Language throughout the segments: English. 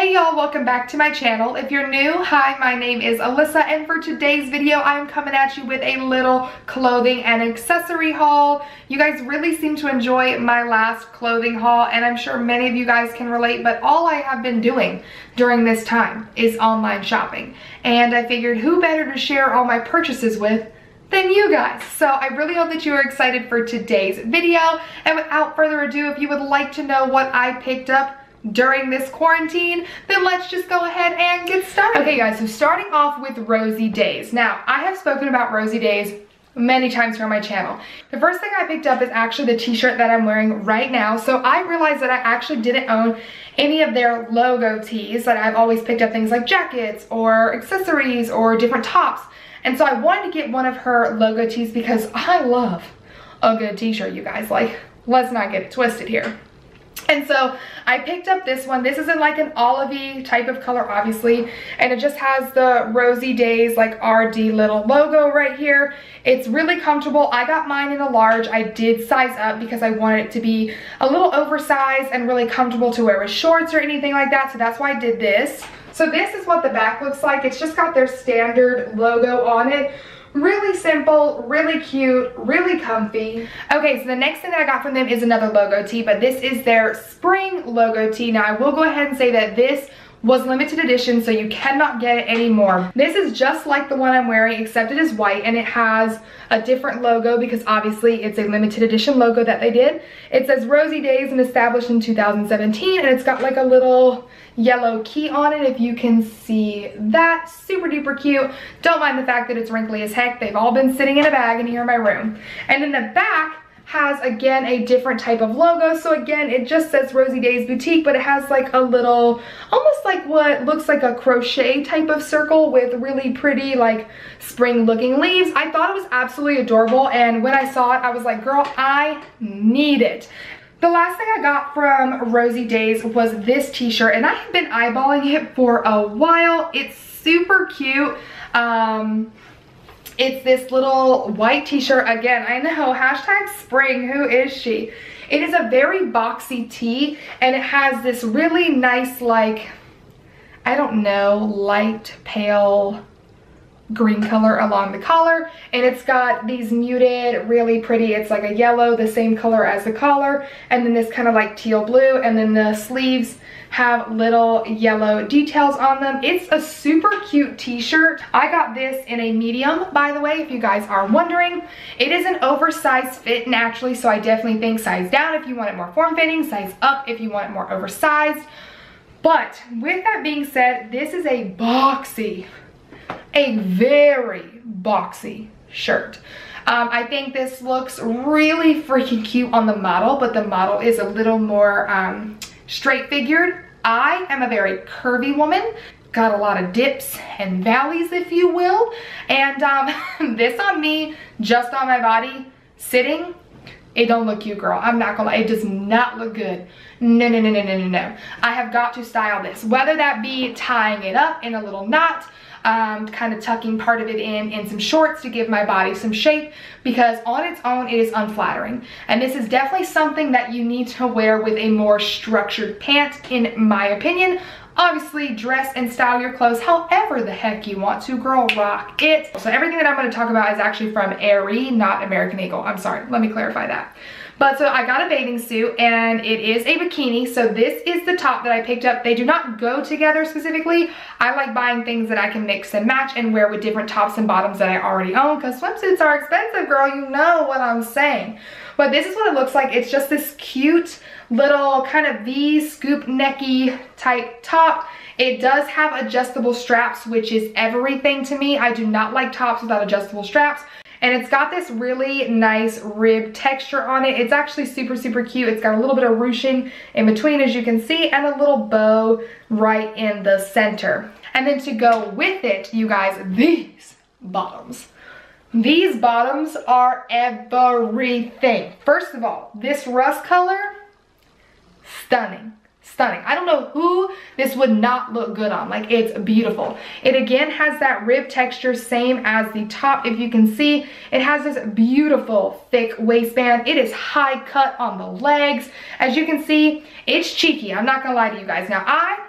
Hey y'all, welcome back to my channel. If you're new, hi, my name is Alyssa, and for today's video, I'm coming at you with a little clothing and accessory haul. You guys really seem to enjoy my last clothing haul, and I'm sure many of you guys can relate, but all I have been doing during this time is online shopping. And I figured who better to share all my purchases with than you guys. So I really hope that you are excited for today's video. And without further ado, if you would like to know what I picked up during this quarantine, then let's just go ahead and get started. Okay guys, so starting off with Rosie Daze. Now, I have spoken about Rosie Daze many times from my channel. The first thing I picked up is actually the t-shirt that I'm wearing right now. So I realized that I actually didn't own any of their logo tees, that I've always picked up things like jackets or accessories or different tops. And so I wanted to get one of her logo tees because I love a good t-shirt, you guys. Like, let's not get it twisted here. And so I picked up this one. This is in like an olivey type of color, obviously, and it just has the Rosie Daze like RD little logo right here. It's really comfortable. I got mine in a large. I did size up because I wanted it to be a little oversized and really comfortable to wear with shorts or anything like that, so that's why I did this. So this is what the back looks like. It's just got their standard logo on it. Really simple, really cute, really comfy. Okay, so the next thing that I got from them is another logo tee, but this is their spring logo tee. Now, I will go ahead and say that this was limited edition, so you cannot get it anymore. This is just like the one I'm wearing, except it is white, and it has a different logo because obviously it's a limited edition logo that they did. It says Rosie Daze and established in 2017, and it's got like a little yellow key on it, if you can see that. Super duper cute. Don't mind the fact that it's wrinkly as heck. They've all been sitting in a bag in here in my room. And then the back has, again, a different type of logo. So again, it just says Rosie Daze Boutique, but it has like a little, almost like what looks like a crochet type of circle with really pretty like spring looking leaves. I thought it was absolutely adorable, and when I saw it, I was like, girl, I need it. The last thing I got from Rosie Daze was this t-shirt, and I have been eyeballing it for a while. It's super cute. It's this little white t-shirt. Again, I know, hashtag spring, who is she? It is a very boxy tee, and it has this really nice, like, I don't know, light, pale green color along the collar, and it's got these muted, really pretty, it's like a yellow, the same color as the collar, and then this kind of like teal blue, and then the sleeves have little yellow details on them. It's a super cute t-shirt. I got this in a medium, by the way, if you guys are wondering. It is an oversized fit naturally, so I definitely think size down if you want it more form-fitting, size up if you want it more oversized. But with that being said, this is a boxy, a very boxy shirt. I think this looks really freaking cute on the model, but the model is a little more straight figured. I am a very curvy woman, got a lot of dips and valleys, if you will, and this on me, just on my body, sitting, it don't look cute, girl. I'm not gonna lie, it does not look good. No, no, no, no, no, no, no. I have got to style this, whether that be tying it up in a little knot, kind of tucking part of it in some shorts to give my body some shape, because on its own it is unflattering, and this is definitely something that you need to wear with a more structured pant, in my opinion. Obviously, dress and style your clothes however the heck you want to, girl, rock it. So everything that I'm going to talk about is actually from Aerie, not American Eagle. I'm sorry, let me clarify that. But so I got a bathing suit, and it is a bikini. So this is the top that I picked up. They do not go together specifically. I like buying things that I can mix and match and wear with different tops and bottoms that I already own, because swimsuits are expensive, girl. You know what I'm saying. But this is what it looks like. It's just this cute little kind of V scoop necky type top. It does have adjustable straps, which is everything to me. I do not like tops without adjustable straps. And it's got this really nice rib texture on it. It's actually super, super cute. It's got a little bit of ruching in between, as you can see, and a little bow right in the center. And then to go with it, you guys, these bottoms. These bottoms are everything. First of all, this rust color, stunning. Stunning. I don't know who this would not look good on. Like, it's beautiful. It again has that rib texture, same as the top, if you can see. It has this beautiful thick waistband. It is high cut on the legs. As you can see, it's cheeky. I'm not gonna lie to you guys. Now, I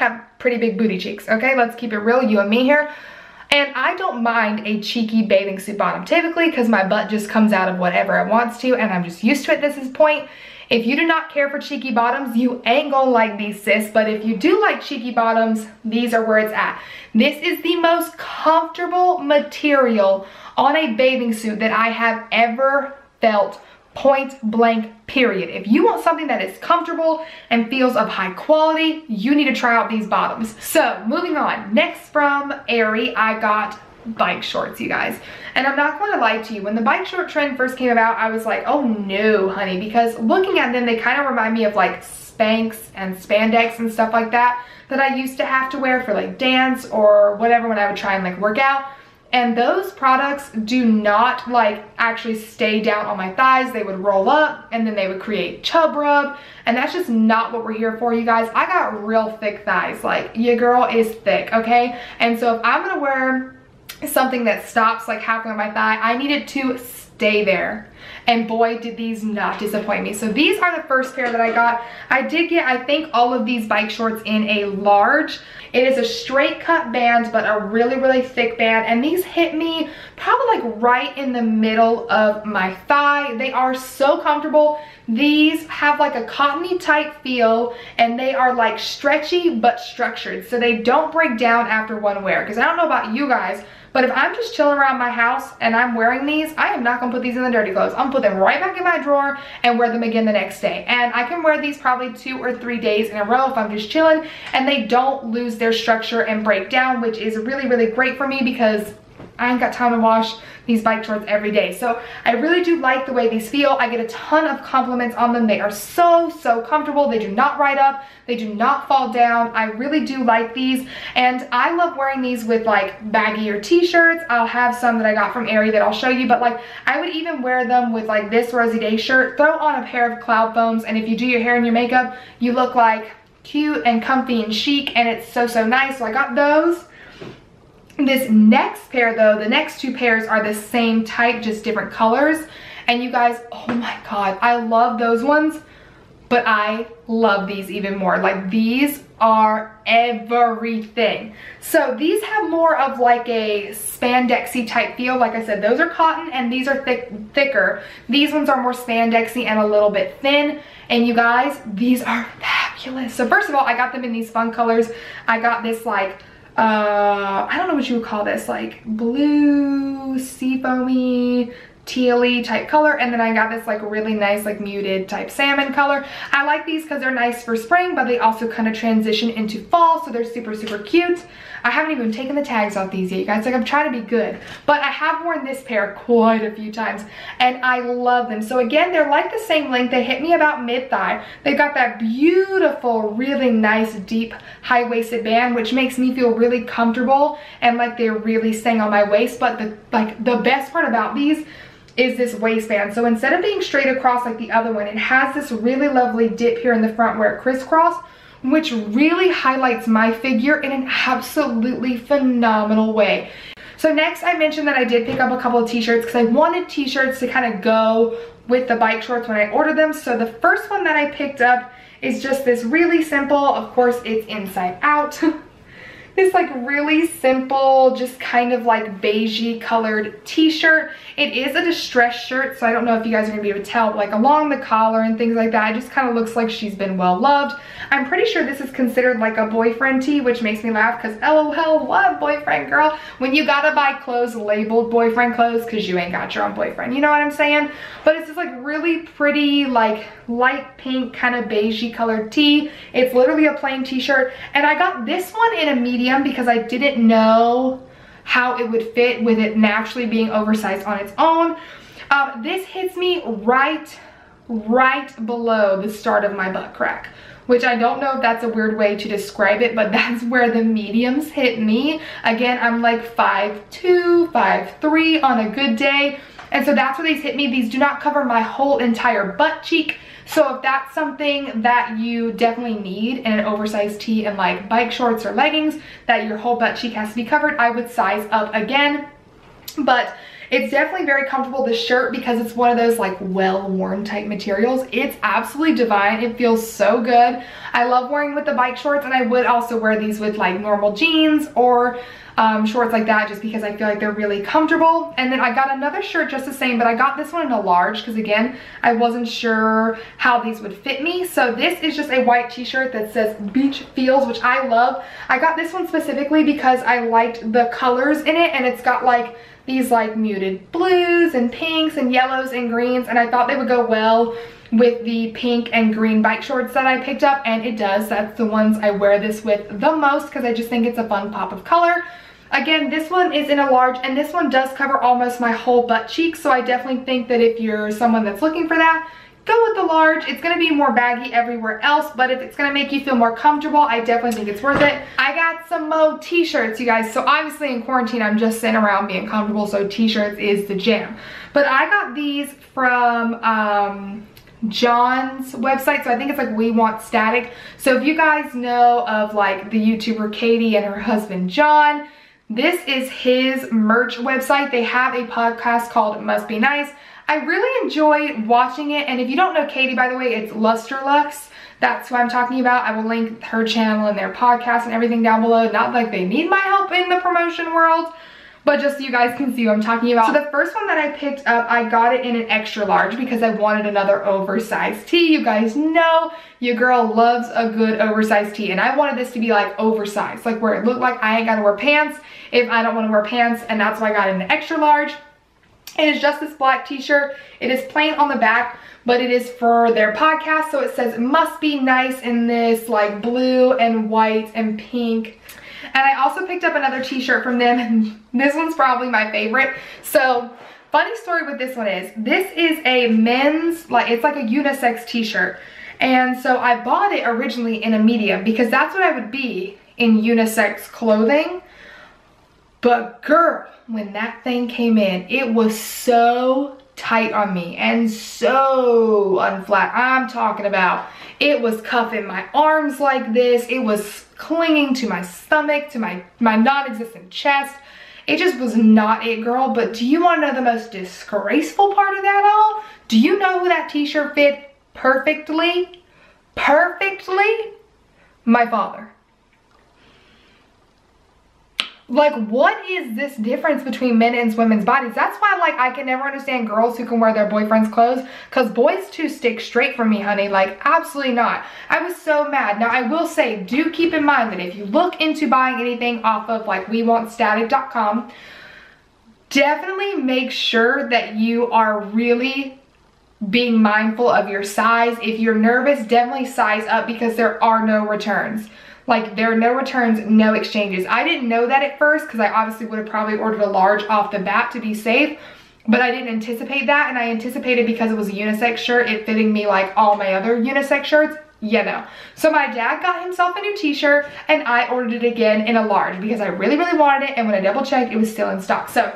have pretty big booty cheeks, okay? Let's keep it real, you and me here. And I don't mind a cheeky bathing suit bottom typically because my butt just comes out of whatever it wants to and I'm just used to it. This is point. If you do not care for cheeky bottoms, you ain't gonna like these, sis. But if you do like cheeky bottoms, these are where it's at. This is the most comfortable material on a bathing suit that I have ever felt, point blank, period. If you want something that is comfortable and feels of high quality, you need to try out these bottoms. So moving on, next from Aerie, I got bike shorts, you guys. And I'm not going to lie to you, when the bike short trend first came about, I was like, oh no, honey, because looking at them, they kind of remind me of like Spanx and spandex and stuff like that I used to have to wear for like dance or whatever when I would try and like work out. And those products do not like actually stay down on my thighs. They would roll up and then they would create chub rub. And that's just not what we're here for, you guys. I got real thick thighs. Like, your girl is thick, okay? And so if I'm gonna wear something that stops like halfway on my thigh, I needed to stay there. And boy, did these not disappoint me. So these are the first pair that I got. I did get, I think, all of these bike shorts in a large. It is a straight cut band, but a really, really thick band. And these hit me probably like right in the middle of my thigh. They are so comfortable. These have like a cottony type feel and they are like stretchy but structured. So they don't break down after one wear. Because I don't know about you guys, but if I'm just chilling around my house and I'm wearing these, I am not gonna put these in the dirty clothes. I'm gonna put them right back in my drawer and wear them again the next day. And I can wear these probably 2 or 3 days in a row if I'm just chilling, and they don't lose their structure and break down, which is really, really great for me because I ain't got time to wash these bike shorts every day. So I really do like the way these feel. I get a ton of compliments on them. They are so, so comfortable. They do not ride up. They do not fall down. I really do like these. And I love wearing these with like baggier t-shirts. I'll have some that I got from Aerie that I'll show you, but like I would even wear them with like this Rosie Daze shirt, throw on a pair of cloud foams, and if you do your hair and your makeup, you look like cute and comfy and chic, and it's so, so nice. So I got those. This next pair though, the next 2 pairs are the same type, just different colors. And you guys, oh my God, I love those ones, but I love these even more. Like, these are everything. So these have more of like a spandexy type feel. Like I said, those are cotton and these are thicker. These ones are more spandexy and a little bit thin. And you guys, these are fabulous. So first of all, I got them in these fun colors. I got this like, I don't know what you would call this, like blue, seafoamy, tealy type color, and then I got this like really nice like muted type salmon color. I like these because they're nice for spring, but they also kind of transition into fall, so they're super, super cute. I haven't even taken the tags off these yet, you guys. Like, I'm trying to be good, but I have worn this pair quite a few times and I love them. So again, they're like the same length. They hit me about mid-thigh. They've got that beautiful, really nice deep high-waisted band, which makes me feel really comfortable and like they're really staying on my waist. But the best part about these is this waistband. So instead of being straight across like the other one, it has this really lovely dip here in the front where it crisscrossed, which really highlights my figure in an absolutely phenomenal way. So next, I mentioned that I did pick up a couple of t-shirts because I wanted t-shirts to kind of go with the bike shorts when I ordered them. So the first one that I picked up is just this really simple, of course it's inside out, this like really simple, just kind of like beigey colored t-shirt. It is a distressed shirt, so I don't know if you guys are gonna be able to tell, but like along the collar and things like that, it just kind of looks like she's been well loved. I'm pretty sure this is considered like a boyfriend tee, which makes me laugh because LOL, what boyfriend girl? When you gotta buy clothes labeled boyfriend clothes because you ain't got your own boyfriend, you know what I'm saying? But it's just like really pretty, like light pink kind of beigey colored tee. It's literally a plain t-shirt, and I got this one in a medium because I didn't know how it would fit with it naturally being oversized on its own. This hits me right below the start of my butt crack, which I don't know if that's a weird way to describe it, but that's where the mediums hit me. Again, I'm like 5'2", 5'3" on a good day. And so that's where these hit me. These do not cover my whole entire butt cheek. So if that's something that you definitely need in an oversized tee and like bike shorts or leggings, that your whole butt cheek has to be covered, I would size up again. But It's definitely very comfortable, this shirt, because it's one of those like well-worn type materials. It's absolutely divine. It feels so good. I love wearing with the bike shorts, and I would also wear these with like normal jeans or shorts like that, just because I feel like they're really comfortable. And then I got another shirt just the same, but I got this one in a large because, again, I wasn't sure how these would fit me. So this is just a white t-shirt that says Beach Feels, which I love. I got this one specifically because I liked the colors in it, and it's got like these like muted blues and pinks and yellows and greens, and I thought they would go well with the pink and green bike shorts that I picked up, and it does. That's the ones I wear this with the most because I just think it's a fun pop of color. Again, this one is in a large, and this one does cover almost my whole butt cheek, so I definitely think that if you're someone that's looking for that, go with the large. It's going to be more baggy everywhere else, but if it's going to make you feel more comfortable, I definitely think it's worth it. I got some Mo t-shirts, you guys. So obviously in quarantine, I'm just sitting around being comfortable, so t-shirts is the jam. But I got these from John's website, so I think it's like We Want Static. So if you guys know of like the YouTuber Katie and her husband John, this is his merch website. They have a podcast called Must Be Nice. I really enjoy watching it, and if you don't know Katie, by the way, it's Luster Lux. That's who I'm talking about. I will link her channel and their podcast and everything down below. Not like they need my help in the promotion world, but just so you guys can see what I'm talking about. So the first one that I picked up, I got it in an extra large because I wanted another oversized tee. You guys know your girl loves a good oversized tee, and I wanted this to be like oversized, like where it looked like I ain't gotta wear pants if I don't want to wear pants, and that's why I got it in an extra large. It is just this black t-shirt. It is plain on the back, but it is for their podcast, so it says Must Be Nice in this like blue and white and pink. And I also picked up another t-shirt from them, and this one's probably my favorite. So funny story with this one is, this is a men's, like it's like a unisex t-shirt, and so I bought it originally in a medium because that's what I would be in unisex clothing. But girl, when that thing came in, it was so tight on me and so unflat. I'm talking about, it was cuffing my arms like this. It was clinging to my stomach, to my non-existent chest. It just was not it, girl. But do you want to know the most disgraceful part of that all? Do you know who that t-shirt fit perfectly? Perfectly? My father. Like, what is this difference between men and women's bodies? That's why, like, I can never understand girls who can wear their boyfriend's clothes, because boys too stick straight from me, honey. Like, absolutely not. I was so mad. Now, I will say, do keep in mind that if you look into buying anything off of, like, WeWantStatic.com, definitely make sure that you are really being mindful of your size. If you're nervous, definitely size up, because there are no returns. Like, there are no returns, no exchanges. I didn't know that at first because I obviously would have probably ordered a large off the bat to be safe, but I didn't anticipate that, and I anticipated because it was a unisex shirt, it fitting me like all my other unisex shirts, you know. So my dad got himself a new t-shirt, and I ordered it again in a large because I really, really wanted it, and when I double checked, it was still in stock. So,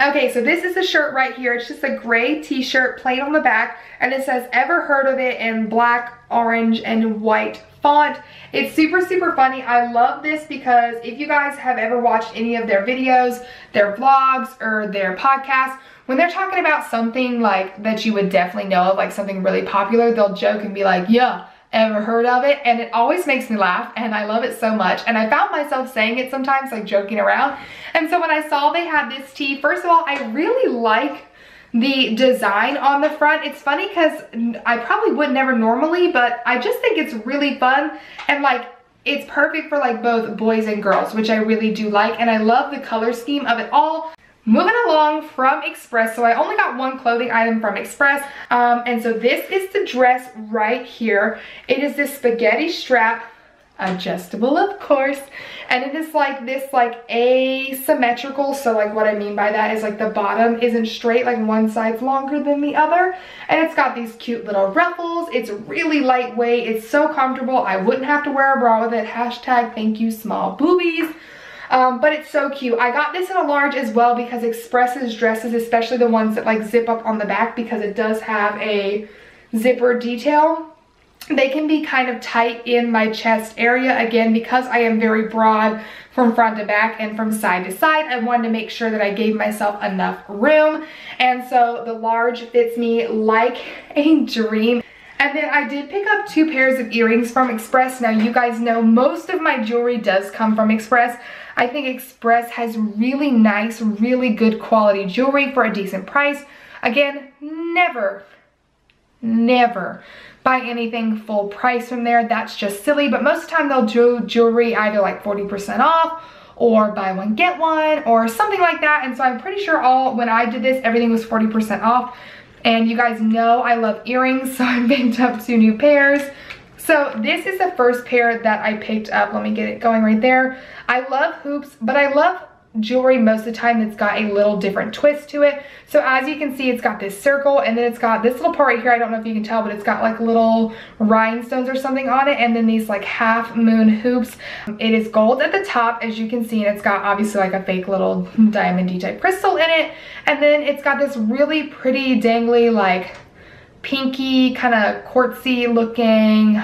okay, so this is the shirt right here. It's just a gray t-shirt, plain on the back, and it says, "Ever heard of it?" in black, orange, and white font. It's super, super funny. I love this because if you guys have ever watched any of their videos, their vlogs, or their podcasts, when they're talking about something like that you would definitely know of, like something really popular, they'll joke and be like, "Yeah, ever heard of it?" And it always makes me laugh, and I love it so much. And I found myself saying it sometimes, like joking around. And so when I saw they had this tee, first of all, I really like the design on the front. It's funny because I probably would never normally, but I just think it's really fun, and like it's perfect for like both boys and girls, which I really do like, and I love the color scheme of it all. Moving along from Express, so I only got one clothing item from Express, and so this is the dress right here. It is this spaghetti strap, adjustable of course, and it is like this like asymmetrical, so like what I mean by that is like the bottom isn't straight, like one side's longer than the other, and it's got these cute little ruffles. It's really lightweight, it's so comfortable. I wouldn't have to wear a bra with it. Hashtag thank you small boobies. But it's so cute. I got this in a large as well because Express's dresses, especially the ones that like zip up on the back, because it does have a zipper detail, They can be kind of tight in my chest area, again, because I am very broad from front to back and from side to side. I wanted to make sure that I gave myself enough room, and so the large fits me like a dream. And then I did pick up 2 pairs of earrings from Express. Now, you guys know most of my jewelry does come from Express. I think Express has really nice, really good quality jewelry for a decent price. Again, never buy anything full price from there. That's just silly. But most of the time they'll do jewelry either like 40% off or buy one get one or something like that. And so I'm pretty sure when I did this, everything was 40% off. And you guys know I love earrings, so I picked up 2 new pairs. So this is the first pair that I picked up. Let me get it going right there. I love hoops, but I love jewelry most of the time that's got a little different twist to it. So as you can see, it's got this circle, and then it's got this little part right here. I don't know if you can tell, but it's got like little rhinestones or something on it, and then these like half moon hoops. It is gold at the top, as you can see, and it's got obviously like a fake little diamond-y type crystal in it, and then it's got this really pretty dangly like pinky kind of quartzy looking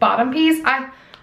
bottom piece.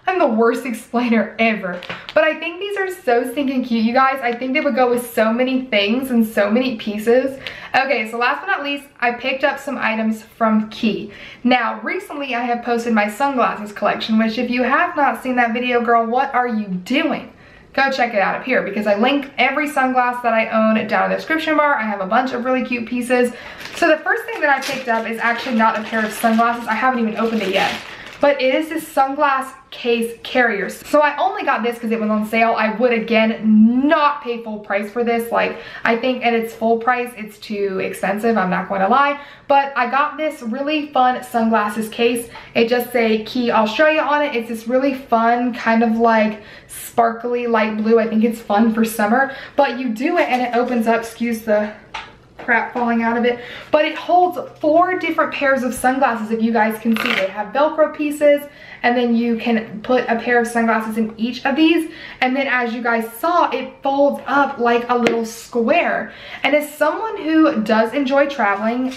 I'm the worst explainer ever, but I think these are so stinking cute, you guys. I think they would go with so many things and so many pieces. Okay, so last but not least, I picked up some items from Quay. Now, recently I have posted my sunglasses collection, which if you have not seen that video, girl, what are you doing? Go check it out up here, because I link every sunglass that I own down in the description bar. I have a bunch of really cute pieces. So the first thing that I picked up is actually not a pair of sunglasses. I haven't even opened it yet. But it is this sunglass case carrier. So I only got this because it was on sale. I would, again, not pay full price for this. Like, I think at its full price, it's too expensive. I'm not going to lie. But I got this really fun sunglasses case. It just says Quay Australia on it. It's this really fun kind of like sparkly light blue. I think it's fun for summer. But you do it and it opens up. Excuse the crap falling out of it, but it holds 4 different pairs of sunglasses. If you guys can see, they have Velcro pieces, and then you can put a pair of sunglasses in each of these, and then as you guys saw, it folds up like a little square. And as someone who does enjoy traveling,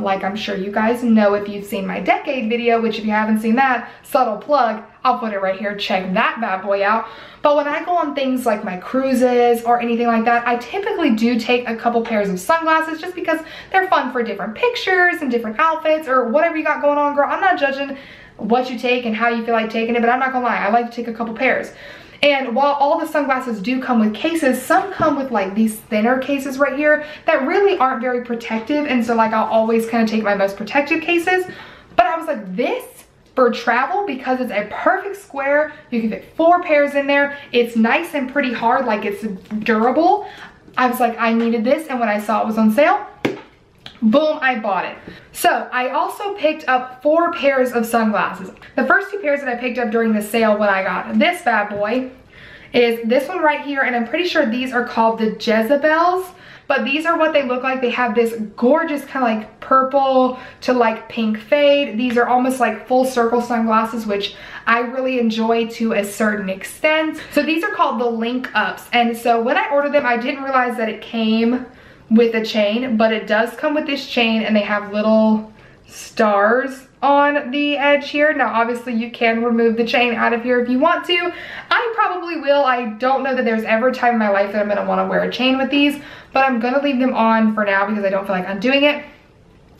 like I'm sure you guys know if you've seen my decade video, which if you haven't seen that, subtle plug, I'll put it right here, check that bad boy out. But when I go on things like my cruises or anything like that, I typically do take a couple pairs of sunglasses just because they're fun for different pictures and different outfits or whatever you got going on, girl. I'm not judging what you take and how you feel like taking it, but I'm not gonna lie, I like to take a couple pairs. And while all the sunglasses do come with cases, some come with like these thinner cases right here that really aren't very protective. And so like I'll always kind of take my most protective cases. But I was like, this for travel, because it's a perfect square, you can fit 4 pairs in there, it's nice and pretty hard, like it's durable. I was like, I needed this, and when I saw it was on sale, boom, I bought it. So I also picked up 4 pairs of sunglasses. The first 2 pairs that I picked up during the sale when I got this bad boy is this one right here, and I'm pretty sure these are called the Jezebels. But these are what they look like. They have this gorgeous kind of like purple to like pink fade. These are almost like full circle sunglasses, which I really enjoy to a certain extent. So these are called the Link Ups. And so when I ordered them, I didn't realize that it came with a chain, but it does come with this chain, and they have little stars on the edge here. Now obviously you can remove the chain out of here if you want to. I probably will. I don't know that there's ever a time in my life that I'm going to want to wear a chain with these, but I'm going to leave them on for now because I don't feel like undoing it.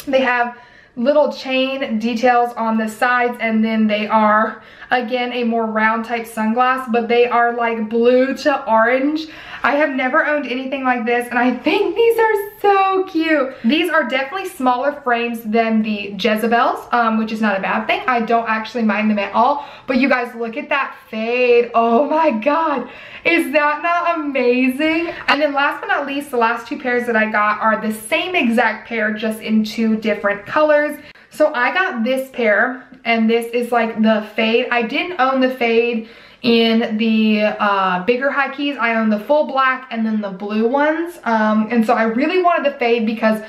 They have little chain details on the sides, and then they are, again, a more round type sunglass, but they are like blue to orange. I have never owned anything like this, and I think these are so cute. These are definitely smaller frames than the Jezebels, which is not a bad thing. I don't actually mind them at all, but you guys, look at that fade. Oh my God, is that not amazing? And then last but not least, the last 2 pairs that I got are the same exact pair, just in 2 different colors. So I got this pair, and this is like the fade. I didn't own the fade in the bigger high keys. I own the full black and then the blue ones. And so I really wanted the fade because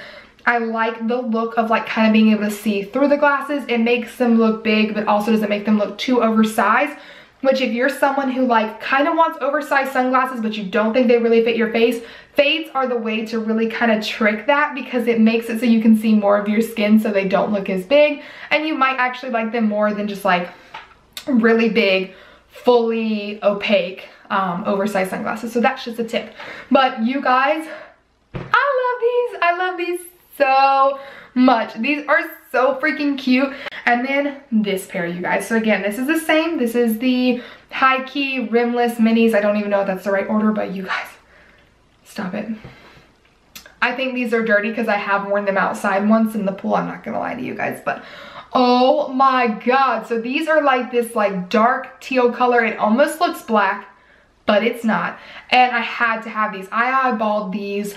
I like the look of like kind of being able to see through the glasses. It makes them look big, but also doesn't make them look too oversized. which if you're someone who like kind of wants oversized sunglasses but you don't think they really fit your face, fades are the way to really kind of trick that because it makes it so you can see more of your skin so they don't look as big, and you might actually like them more than just like really big, fully opaque oversized sunglasses. So that's just a tip. But you guys, I love these so much. These are so freaking cute. And then this pair, you guys. So again, this is the same. This is the high key rimless minis. I don't even know if that's the right order, but you guys, stop it. I think these are dirty because I have worn them outside once in the pool. I'm not gonna lie to you guys, but oh my God. So these are like this like dark teal color. It almost looks black, but it's not. And I had to have these. I eyeballed these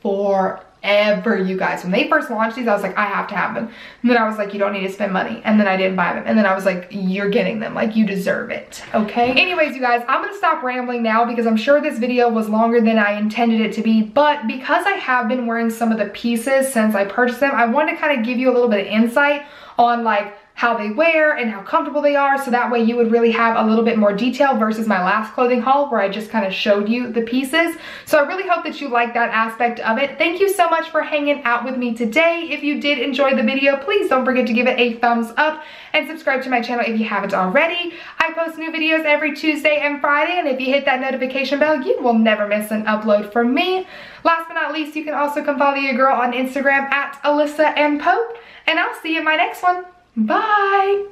forever, you guys. When they first launched these, I was like, I have to have them. And then I was like, you don't need to spend money. And then I didn't buy them. And then I was like, you're getting them. Like, you deserve it, okay? Anyways, you guys, I'm gonna stop rambling now because I'm sure this video was longer than I intended it to be. But because I have been wearing some of the pieces since I purchased them, I wanted to kind of give you a little bit of insight on like how they wear and how comfortable they are, so that way you would really have a little bit more detail versus my last clothing haul where I just kind of showed you the pieces. So I really hope that you like that aspect of it. Thank you so much for hanging out with me today. If you did enjoy the video, please don't forget to give it a thumbs up and subscribe to my channel if you haven't already. I post new videos every Tuesday and Friday, and if you hit that notification bell, you will never miss an upload from me. Last but not least, you can also come follow your girl on Instagram at AlyssaMPope, and I'll see you in my next one. Bye!